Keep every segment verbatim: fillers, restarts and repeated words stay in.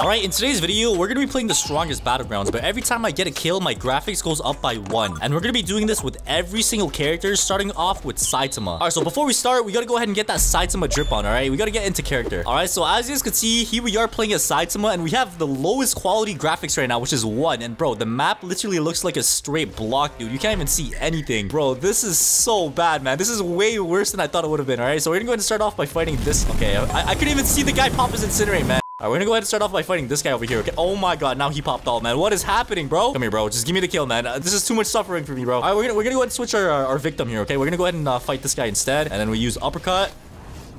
Alright, in today's video, we're gonna be playing the strongest battlegrounds, but every time I get a kill, my graphics goes up by one. And we're gonna be doing this with every single character, starting off with Saitama. Alright, so before we start, we gotta go ahead and get that Saitama drip on, alright? We gotta get into character. Alright, so as you guys can see, here we are playing as Saitama, and we have the lowest quality graphics right now, which is one. And bro, the map literally looks like a straight block, dude. You can't even see anything. Bro, this is so bad, man. This is way worse than I thought it would have been, alright? So we're gonna go ahead and start off by fighting this. Okay, I, I couldn't even see the guy pop his incinerate, man. All right, we're gonna go ahead and start off by fighting this guy over here. Okay. Oh my god, now he popped all, man. What is happening, bro? Come here, bro. Just give me the kill, man. Uh, this is too much suffering for me, bro. All right, we're gonna, we're gonna go ahead and switch our, our, our victim here, okay? We're gonna go ahead and uh, fight this guy instead, and then we use uppercut.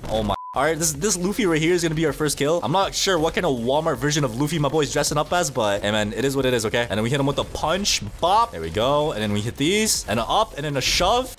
Oh my. All right, this, this Luffy right here is gonna be our first kill. I'm not sure what kind of Walmart version of Luffy my boy's dressing up as, but hey, man, it is what it is, okay? And then we hit him with a punch. Bop. There we go. And then we hit these, and an up, and then a shove.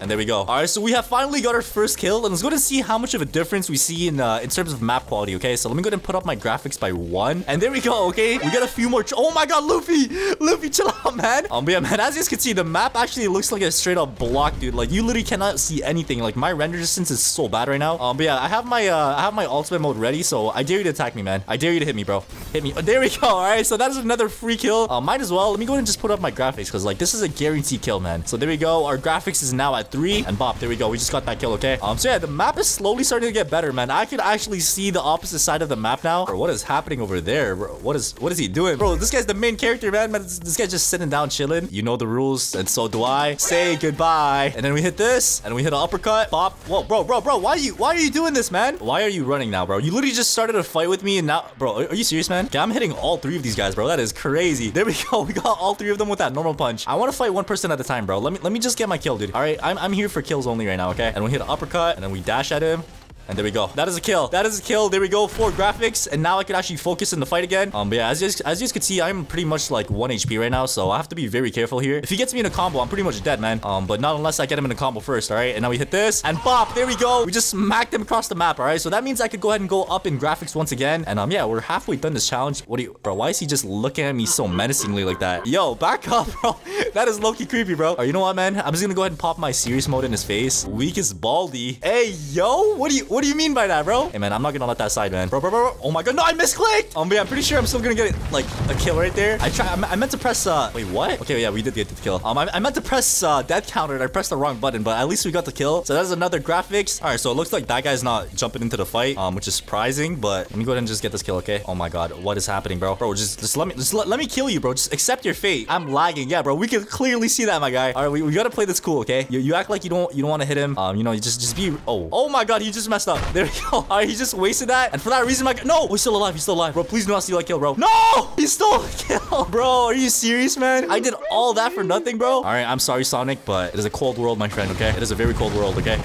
And there we go. All right, so we have finally got our first kill, and let's go to see how much of a difference we see in uh, in terms of map quality. Okay, so let me go ahead and put up my graphics by one, and there we go. Okay, we got a few more. Oh my god, Luffy, Luffy, chill out, man. Um, but yeah, man, as you guys can see, the map actually looks like a straight up block, dude. Like you literally cannot see anything. Like my render distance is so bad right now. Um, but yeah, I have my uh, I have my ultimate mode ready, so I dare you to attack me, man. I dare you to hit me, bro. Hit me. Oh, there we go. All right, so that is another free kill. Uh, might as well. Let me go ahead and just put up my graphics because like this is a guaranteed kill, man. So there we go. Our graphics is now at three, and bop, there we go. We just got that kill, okay? Um, so yeah, the map is slowly starting to get better, man. I could actually see the opposite side of the map now. Bro, what is happening over there, bro? What is, what is he doing? Bro, this guy's the main character, man. man this, this guy's just sitting down, chilling. You know the rules, and so do I. Say goodbye. And then we hit this, and we hit an uppercut. Bop. Whoa, bro, bro, bro. Why are you, why are you doing this, man? Why are you running now, bro? You literally just started a fight with me, and now, bro, are you serious, man? Okay, I'm hitting all three of these guys, bro. That is crazy. There we go. We got all three of them with that normal punch. I want to fight one person at a time, bro. Let me, let me just get my kill, dude. All right, I'm, I'm here for kills only right now, okay? And we hit an uppercut, and then we dash at him. And there we go. That is a kill. That is a kill. There we go. Four graphics. And now I can actually focus in the fight again. Um, but yeah, as you guys, as you guys can see, I'm pretty much like one H P right now. So I have to be very careful here. If he gets me in a combo, I'm pretty much dead, man. Um, but not unless I get him in a combo first, all right? And now we hit this. And bop! There we go. We just smacked him across the map, all right? So that means I could go ahead and go up in graphics once again. And um, yeah, we're halfway done this challenge. What do you... Bro, why is he just looking at me so menacingly like that? Yo, back up, bro. That is low-key creepy, bro. All right, you know what, man? I'm just gonna go ahead and pop my serious mode in his face. Weakest Baldy. Hey, yo! What do you... What What do you mean by that, bro? Hey, man, I'm not gonna let that side, man. Bro, bro, bro. Oh my god, no, I misclicked. Um, but yeah, I'm pretty sure I'm still gonna get like a kill right there. I try. I, I meant to press. Uh, wait, what? Okay, yeah, we did get the kill. Um, I, I meant to press uh, death counter, and I pressed the wrong button, but at least we got the kill. So that's another graphics. All right, so it looks like that guy's not jumping into the fight, um, which is surprising. But let me go ahead and just get this kill, okay? Oh my god, what is happening, bro? Bro, just just let me just let, let me kill you, bro. Just accept your fate. I'm lagging, yeah, bro. We can clearly see that, my guy. All right, we, we gotta play this cool, okay? You, you act like you don't you don't want to hit him. Um, you know, you just just be. Oh, oh my god, he just messed up. There we go. All right, he just wasted that. And for that reason, my... No! Oh, he's still alive. He's still alive. Bro, please do not steal that kill, bro. No! He stole a kill. Bro, are you serious, man? I did all that for nothing, bro. All right, I'm sorry, Sonic, but it is a cold world, my friend, okay? It is a very cold world, okay?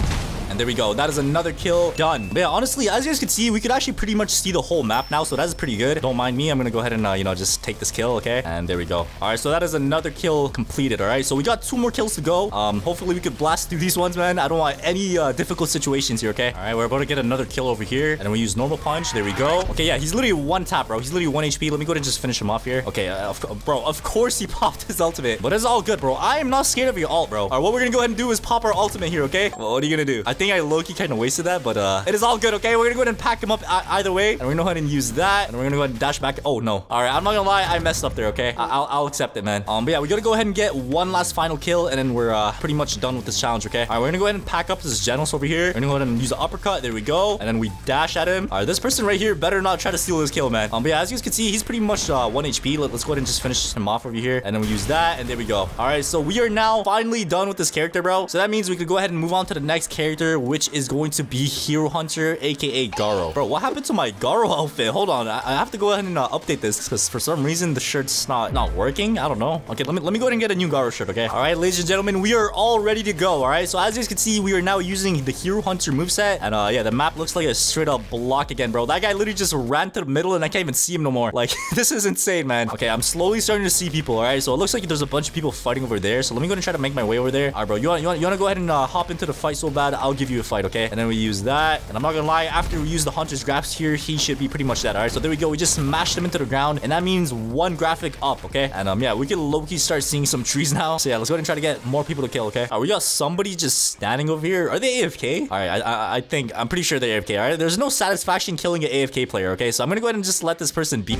And there we go. That is another kill done. But yeah, honestly, as you guys can see, we could actually pretty much see the whole map now, so that is pretty good. Don't mind me. I'm gonna go ahead and, uh, you know, just take this kill, okay? And there we go. All right, so that is another kill completed, all right? So we got two more kills to go. Um, hopefully we could blast through these ones, man. I don't want any, uh, difficult situations here, okay? All right, we're about to get another kill over here, and then we use normal punch. There we go. Okay, yeah, he's literally one tap, bro. He's literally one H P. Let me go ahead and just finish him off here. Okay, uh, of bro, of course he popped his ultimate, but it's all good, bro. I am not scared of your ult, bro. All right, what we're gonna go ahead and do is pop our ultimate here, okay? Well, what are you gonna do? I I think I low-key kind of wasted that, but uh, it is all good, okay? We're gonna go ahead and pack him up either way, and we're gonna go ahead and use that, and we're gonna go ahead and dash back. Oh, no. All right, I'm not gonna lie. I messed up there, okay? I I'll, I'll accept it, man. Um, but yeah, we gotta go ahead and get one last final kill, and then we're uh, pretty much done with this challenge, okay? All right, we're gonna go ahead and pack up this Genos over here. We're gonna go ahead and use the uppercut. There we go. And then we dash at him. All right, this person right here better not try to steal his kill, man. Um, but yeah, as you guys can see, he's pretty much uh, one H P. Let, let's go ahead and just finish him off over here, and then we use that, and there we go. All right, so we are now finally done with this character, bro. So that means we could go ahead and move on to the next character, which is going to be Hero Hunter, aka Garo. Bro, what happened to my Garo outfit? Hold on, I, I have to go ahead and uh, update this because for some reason the shirt's not not working. I don't know. Okay, let me let me go ahead and get a new Garo shirt. Okay. All right, ladies and gentlemen, we are all ready to go. All right. So as you guys can see, we are now using the Hero Hunter moveset, and uh, yeah, the map looks like a straight up block again, bro. That guy literally just ran to the middle, and I can't even see him no more. Like this is insane, man. Okay, I'm slowly starting to see people. All right. So it looks like there's a bunch of people fighting over there. So let me go ahead and try to make my way over there. All right, bro. You want you want you want to go ahead and uh, hop into the fight so bad? I'll give give you a fight, okay? And then we use that. And I'm not gonna lie, after we use the Hunter's Grasp here, he should be pretty much dead, all right? So there we go. We just smashed him into the ground, and that means one graphic up, okay? And um, yeah, we can low-key start seeing some trees now. So yeah, let's go ahead and try to get more people to kill, okay? All right, we got somebody just standing over here. Are they A F K? All right, I, I, I think, I'm pretty sure they're A F K, all right? There's no satisfaction killing an A F K player, okay? So I'm gonna go ahead and just let this person be.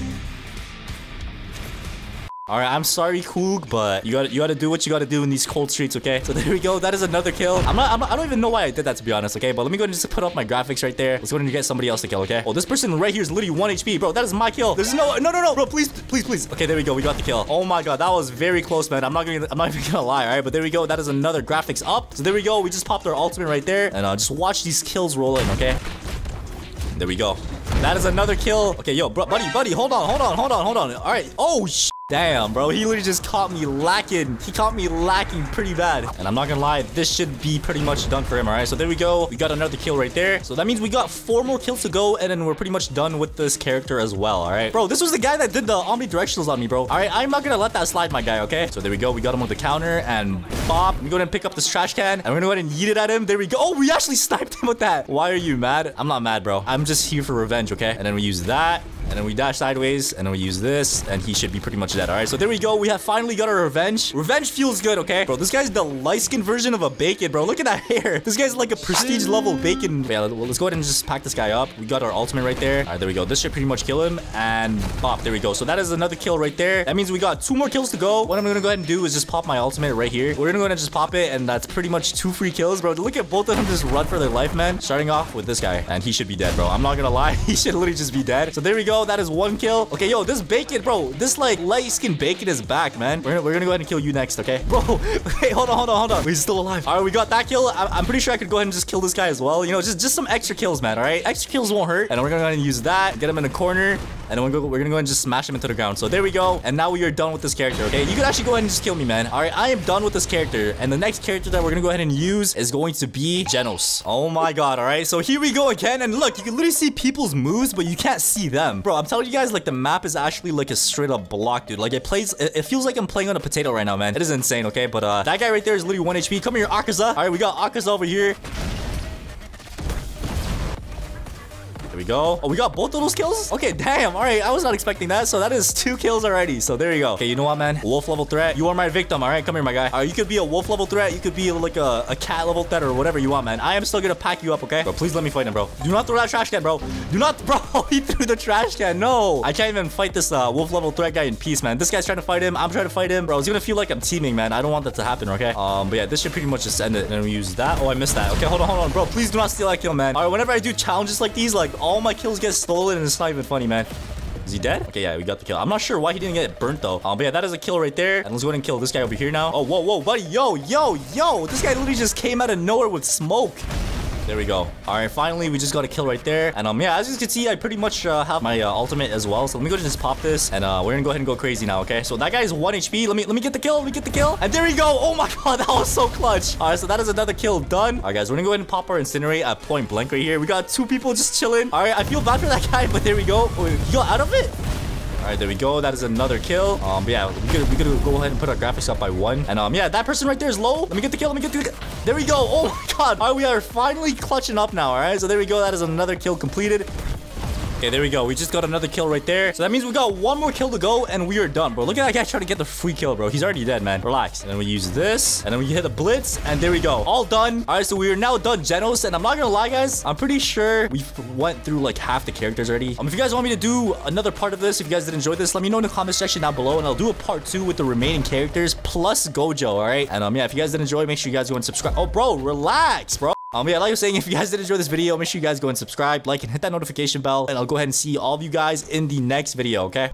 All right, I'm sorry, Coog, but you gotta you gotta do what you gotta do in these cold streets, okay? So there we go. That is another kill. I'm not, I'm not I don't even know why I did that, to be honest, okay? But let me go and just put up my graphics right there. Let's go and get somebody else to kill, okay? Oh, this person right here is literally one H P, bro. That is my kill. There's no no no no, bro. Please please please. Okay, there we go. We got the kill. Oh my god, that was very close, man. I'm not gonna I'm not even gonna lie, all right? But there we go. That is another graphics up. So there we go. We just popped our ultimate right there, and uh, just watch these kills roll in, okay? There we go. That is another kill. Okay, yo, bro, buddy, buddy, hold on, hold on, hold on, hold on. All right. Oh shit. Damn, bro. He literally just caught me lacking. He caught me lacking pretty bad. And I'm not gonna lie, this should be pretty much done for him, all right? So there we go. We got another kill right there. So that means we got four more kills to go, and then we're pretty much done with this character as well, all right? Bro, this was the guy that did the omnidirectionals on me, bro. All right, I'm not gonna let that slide, my guy, okay? So there we go. We got him with the counter, and bop. Let me go ahead and pick up this trash can, and we're gonna go ahead and yeet it at him. There we go. Oh, we actually sniped him with that. Why are you mad? I'm not mad, bro. I'm just here for revenge, okay? And then we use that. And then we dash sideways, and then we use this, and he should be pretty much dead, all right? So there we go. We have finally got our revenge. Revenge feels good, okay? Bro, this guy's the light-skinned version of a bacon, bro. Look at that hair. This guy's like a prestige-level bacon. Yeah, let's go ahead and just pack this guy up. We got our ultimate right there. All right, there we go. This should pretty much kill him, and pop. There we go. So that is another kill right there. That means we got two more kills to go. What I'm going to go ahead and do is just pop my ultimate right here. We're going to go ahead and just pop it, and that's pretty much two free kills, bro. Look at both of them just run for their life, man. Starting off with this guy, and he should be dead, bro. I'm not going to lie. He should literally just be dead. So there we go. That is one kill. Okay, yo, this bacon, bro. This, like, light-skinned bacon is back, man. We're, we're gonna go ahead and kill you next, okay? Bro, hey, hold on, hold on, hold on. He's still alive. All right, we got that kill. I, I'm pretty sure I could go ahead and just kill this guy as well. You know, just, just some extra kills, man, all right? Extra kills won't hurt. And we're gonna go ahead and use that. Get him in the corner. And then we're gonna, we're gonna go ahead and just smash him into the ground. So there we go. And now we are done with this character, okay? You could actually go ahead and just kill me, man. All right, I am done with this character. And the next character that we're gonna go ahead and use is going to be Genos. Oh my god, all right? So here we go again. And look, you can literally see people's moves, but you can't see them. Bro, I'm telling you guys, like, the map is actually like a straight up block, dude. Like, it plays, it, it feels like I'm playing on a potato right now, man. It is insane, okay? But uh, that guy right there is literally one H P. Come here, Akaza. All right, we got Akaza over here. There we go. Oh, we got both of those kills? Okay, damn. All right, I was not expecting that. So that is two kills already. So there you go. Okay, you know what, man? Wolf level threat. You are my victim. All right, come here, my guy. All right, you could be a wolf level threat. You could be like a, a cat level threat or whatever you want, man. I am still gonna pack you up, okay? Bro, please let me fight him, bro. Do not throw that trash can, bro. Do not, bro. He threw the trash can. No, I can't even fight this uh, wolf level threat guy in peace, man. This guy's trying to fight him. I'm trying to fight him, bro. It's gonna feel like I'm teaming, man. I don't want that to happen, okay? Um, but yeah, this should pretty much just end it. And then we use that. Oh, I missed that. Okay, hold on, hold on, bro. Please do not steal that kill, man. All right, whenever I do challenges like these, like, all my kills get stolen, and it's not even funny, man. Is he dead? Okay, yeah, we got the kill. I'm not sure why he didn't get burnt, though. Um, but yeah, that is a kill right there. And let's go ahead and kill this guy over here now. Oh, whoa, whoa, buddy. Yo, yo, yo. This guy literally just came out of nowhere with smoke. There we go. All right, finally, we just got a kill right there. And um, yeah, as you can see, I pretty much uh, have my uh, ultimate as well. So let me go just pop this, and uh, we're gonna go ahead and go crazy now, okay? So that guy is one H P. Let me let me get the kill. Let me get the kill. And there we go. Oh my god, that was so clutch. All right, so that is another kill done. All right, guys, we're gonna go ahead and pop our incinerate at point blank right here. We got two people just chilling. All right, I feel bad for that guy, but there we go. Oh, he got out of it. All right, there we go. That is another kill. Um, but yeah, we could, we could go ahead and put our graphics up by one. And um, yeah, that person right there is low. Let me get the kill. Let me get the kill. There we go. Oh my god. All right, we are finally clutching up now. All right, so there we go. That is another kill completed. Okay, there we go. We just got another kill right there. So that means we got one more kill to go, and we are done, bro. Look at that guy trying to get the free kill, bro. He's already dead, man. Relax. And then we use this, and then we hit a blitz, and there we go. All done. All right, so we are now done Genos, and I'm not gonna lie, guys. I'm pretty sure we went through like half the characters already. Um, if you guys want me to do another part of this, if you guys did enjoy this, let me know in the comment section down below, and I'll do a part two with the remaining characters plus Gojo. All right. And um, yeah, if you guys did enjoy, make sure you guys go and subscribe. Oh, bro, relax, bro. Um, yeah, like I was saying, if you guys did enjoy this video, make sure you guys go and subscribe, like, and hit that notification bell, and I'll go ahead and see all of you guys in the next video, okay?